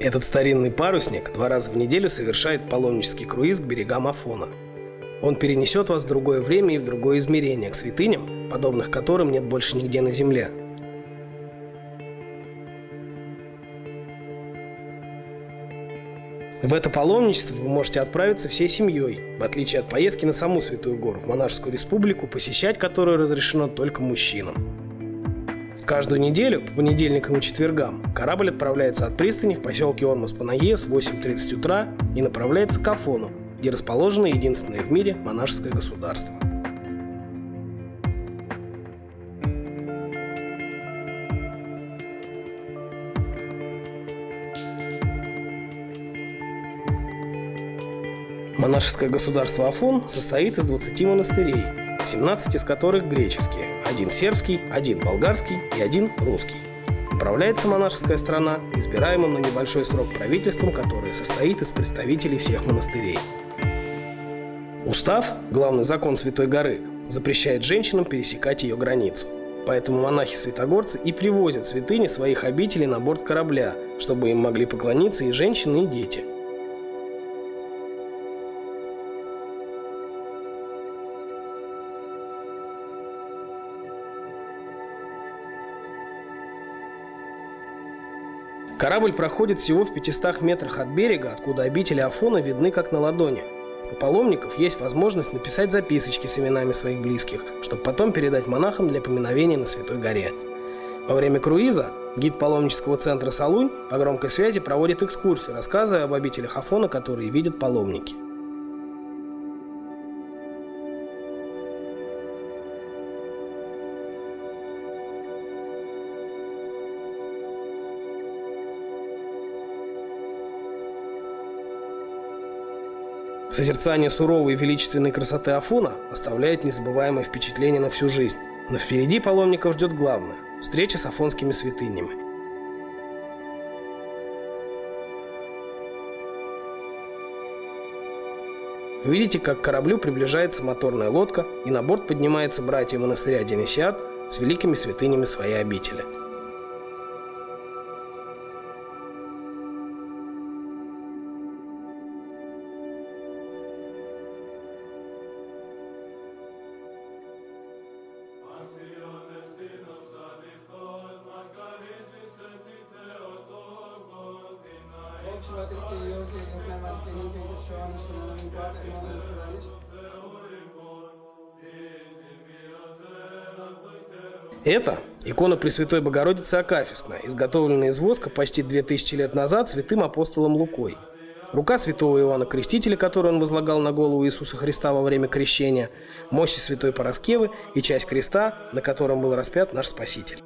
Этот старинный парусник 2 раза в неделю совершает паломнический круиз к берегам Афона. Он перенесет вас в другое время и в другое измерение, к святыням, подобных которым нет больше нигде на земле. В это паломничество вы можете отправиться всей семьей, в отличие от поездки на саму Святую Гору, в монашескую республику, посещать которую разрешено только мужчинам. Каждую неделю, по понедельникам и четвергам, корабль отправляется от пристани в поселке Ормос-Панаес в 8:30 утра и направляется к Афону, где расположено единственное в мире монашеское государство. Монашеское государство Афон состоит из 20 монастырей, 17 из которых греческие, 1 сербский, 1 болгарский и 1 русский. Управляется монашеская страна избираемым на небольшой срок правительством, которое состоит из представителей всех монастырей. Устав, главный закон Святой Горы, запрещает женщинам пересекать ее границу. Поэтому монахи-святогорцы и привозят святыни своих обителей на борт корабля, чтобы им могли поклониться и женщины, и дети. Корабль проходит всего в 500 метрах от берега, откуда обители Афона видны как на ладони. У паломников есть возможность написать записочки с именами своих близких, чтобы потом передать монахам для поминовения на Святой Горе. Во время круиза гид паломнического центра «Солунь» по громкой связи проводит экскурсию, рассказывая об обителях Афона, которые видят паломники. Созерцание суровой и величественной красоты Афона оставляет незабываемое впечатление на всю жизнь. Но впереди паломников ждет главное – встреча с афонскими святынями. Вы видите, как к кораблю приближается моторная лодка, и на борт поднимаются братья монастыря Денисиад с великими святынями своей обители. Это икона Пресвятой Богородицы Акафистная, изготовленная из воска почти 2000 лет назад святым апостолом Лукой. Рука святого Иоанна Крестителя, которую он возлагал на голову Иисуса Христа во время крещения, мощи святой Параскевы и часть креста, на котором был распят наш Спаситель.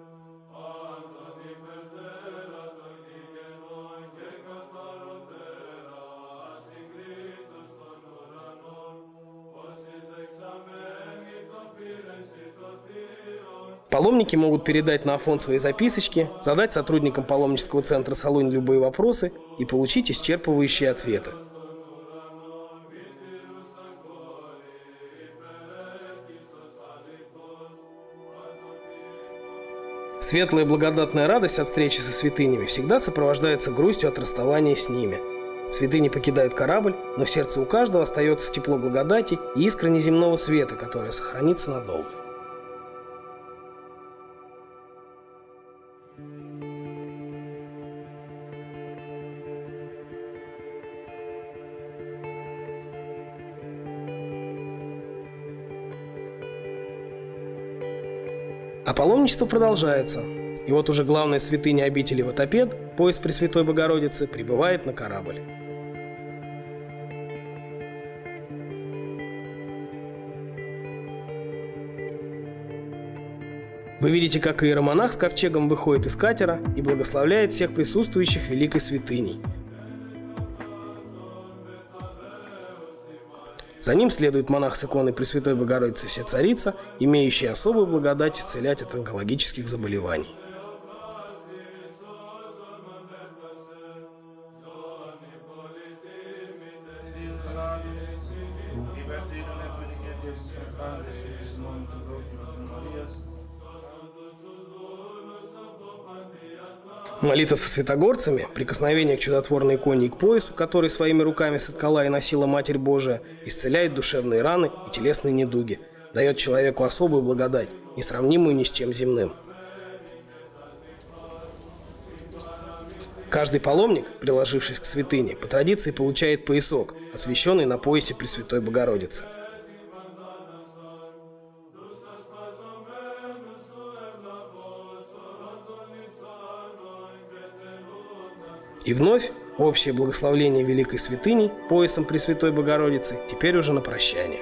Паломники могут передать на Афон свои записочки, задать сотрудникам паломнического центра «Солунь» любые вопросы и получить исчерпывающие ответы. Светлая благодатная радость от встречи со святынями всегда сопровождается грустью от расставания с ними. Святыни покидают корабль, но в сердце у каждого остается тепло благодати и искра неземного света, которая сохранится надолго. А паломничество продолжается, и вот уже главная святыня обители Ватопед, Пояс Пресвятой Богородицы, прибывает на корабль. Вы видите, как иеромонах с ковчегом выходит из катера и благословляет всех присутствующих великой святыней. За ним следует монах с иконой Пресвятой Богородицы Всецарица, имеющий особую благодать исцелять от онкологических заболеваний. Молитва со святогорцами, прикосновение к чудотворной иконе и к поясу, который своими руками соткала и носила Матерь Божия, исцеляет душевные раны и телесные недуги, дает человеку особую благодать, несравнимую ни с чем земным. Каждый паломник, приложившись к святыне, по традиции получает поясок, освященный на поясе Пресвятой Богородицы. И вновь общее благословление Великой Святыни поясом Пресвятой Богородицы, теперь уже на прощание.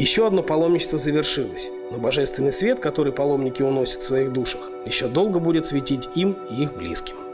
Еще одно паломничество завершилось, но божественный свет, который паломники уносят в своих душах, еще долго будет светить им и их близким.